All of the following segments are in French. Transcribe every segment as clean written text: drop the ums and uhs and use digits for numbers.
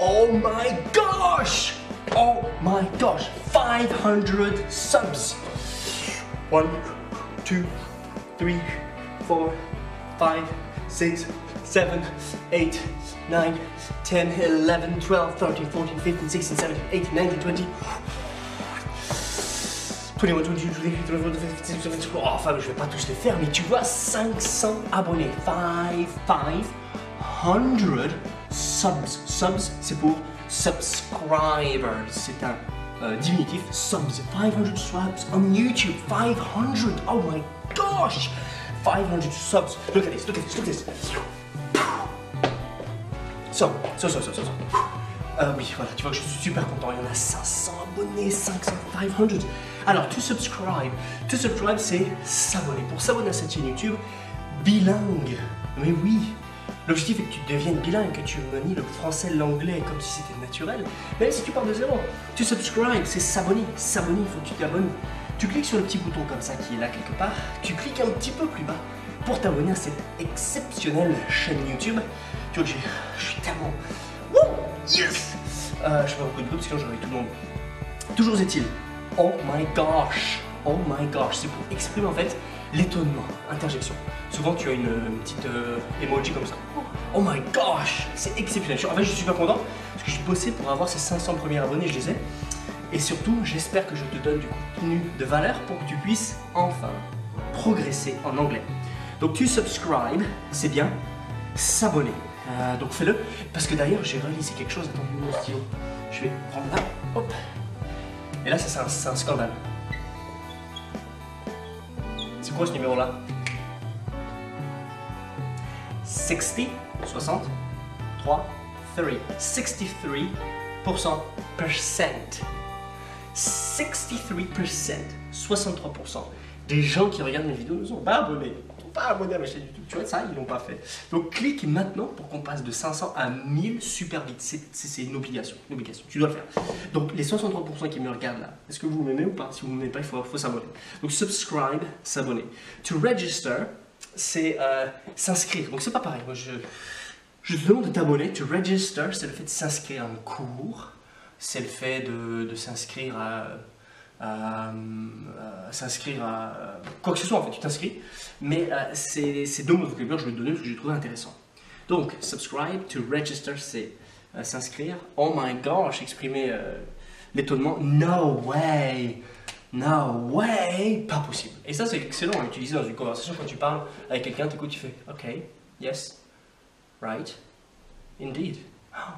Oh my gosh! Oh my gosh! 500 subs! 1, 2, 3, 4, 5, 6, 7, 8, 9, 10, 11, 12, 13, 14, 15, 16, 17, 18, 19, 20. Oh, enfin, je vais pas tous les faire, mais tu vois, 500 abonnés. 500 subs. Subs, c'est pour subscribers. C'est un diminutif. Subs. 500 subs on YouTube. 500. Oh my gosh. 500 subs. Look at this. Look at this. Look at this. So. Oui, voilà, tu vois que je suis super content. Il y en a 500 abonnés, 500, 500. Alors, to subscribe c'est s'abonner. Pour s'abonner à cette chaîne YouTube, bilingue. Mais oui, l'objectif est que tu deviennes bilingue, que tu manies le français, l'anglais comme si c'était naturel. Même si tu pars de zéro, to subscribe c'est s'abonner. S'abonner, il faut que tu t'abonnes. Tu cliques sur le petit bouton comme ça qui est là quelque part. Tu cliques un petit peu plus bas pour t'abonner à cette exceptionnelle chaîne YouTube. Tu vois que je suis tellement... Yes! Je fais beaucoup de bruit parce que j'en ai tout le monde. Toujours est-il, oh my gosh, c'est pour exprimer en fait l'étonnement, interjection. Souvent tu as une petite emoji comme ça. Oh my gosh, c'est exceptionnel. En fait, je suis super content parce que j'ai bossé pour avoir ces 500 premiers abonnés, je les ai. Et surtout, j'espère que je te donne du contenu de valeur pour que tu puisses enfin progresser en anglais. Donc, tu subscribes, c'est bien, s'abonner. Donc fais-le, parce que d'ailleurs j'ai réalisé quelque chose, attends mon stylo, je vais prendre là, hop, et là c'est un scandale. C'est quoi ce numéro là? 60, 60, 3, 3, 63%, 63%, 63% des gens qui regardent mes vidéos ne sont pas abonnés. Abonné à ma chaîne YouTube, tu vois ça, ils l'ont pas fait. Donc clique maintenant pour qu'on passe de 500 à 1000 super vite, c'est une obligation, tu dois le faire. Donc les 63% qui me regardent là, est-ce que vous m'aimez ou pas? Si vous m'aimez pas, il faut s'abonner. Donc subscribe, s'abonner. To register, c'est s'inscrire, donc c'est pas pareil. Moi, je te demande de t'abonner. To register, c'est le fait de s'inscrire à un cours, c'est le fait de s'inscrire à... s'inscrire à quoi que ce soit en fait, tu t'inscris, mais ces deux mots de vocabulaire je vais te donner parce que j'ai trouvé intéressant. Donc, subscribe, to register, c'est s'inscrire. Oh my gosh, exprimer l'étonnement. No way, no way, pas possible. Et ça, c'est excellent à utiliser dans une conversation quand tu parles avec quelqu'un, t'écoutes, tu fais ok, yes, right, indeed, oh,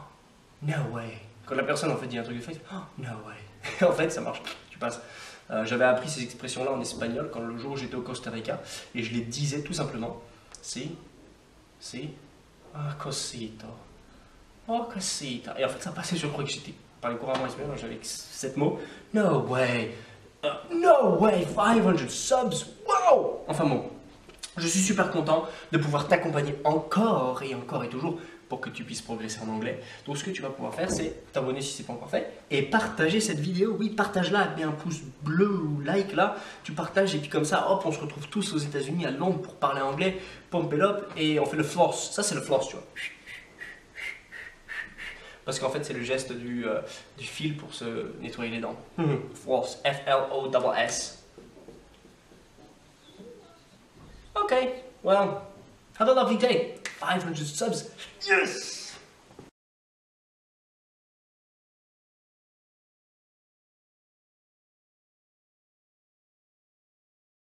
no way. Quand la personne en fait dit un truc de fait, oh, no way, en fait ça marche. J'avais appris ces expressions-là en espagnol quand le jour où j'étais au Costa Rica et je les disais tout simplement. Si, si, ah, cosita, oh, cosita. Et en fait, ça passait, je crois que j'étais parlé couramment espagnol, j'avais 7 mots. No way, no way, 500 subs, wow! Enfin bon, je suis super content de pouvoir t'accompagner encore et encore et toujours pour que tu puisses progresser en anglais. Donc ce que tu vas pouvoir faire, c'est t'abonner si ce n'est pas encore fait, et partager cette vidéo, oui, partage-la, mets un pouce bleu ou like là, tu partages, et puis comme ça, hop, on se retrouve tous aux États-Unis à Londres, pour parler anglais, pump it up, et on fait le floss, ça c'est le floss, tu vois. Parce qu'en fait, c'est le geste du fil pour se nettoyer les dents. Floss, F-L-O-S-S. Ok, well, have a lovely day. 500 subs. Yes!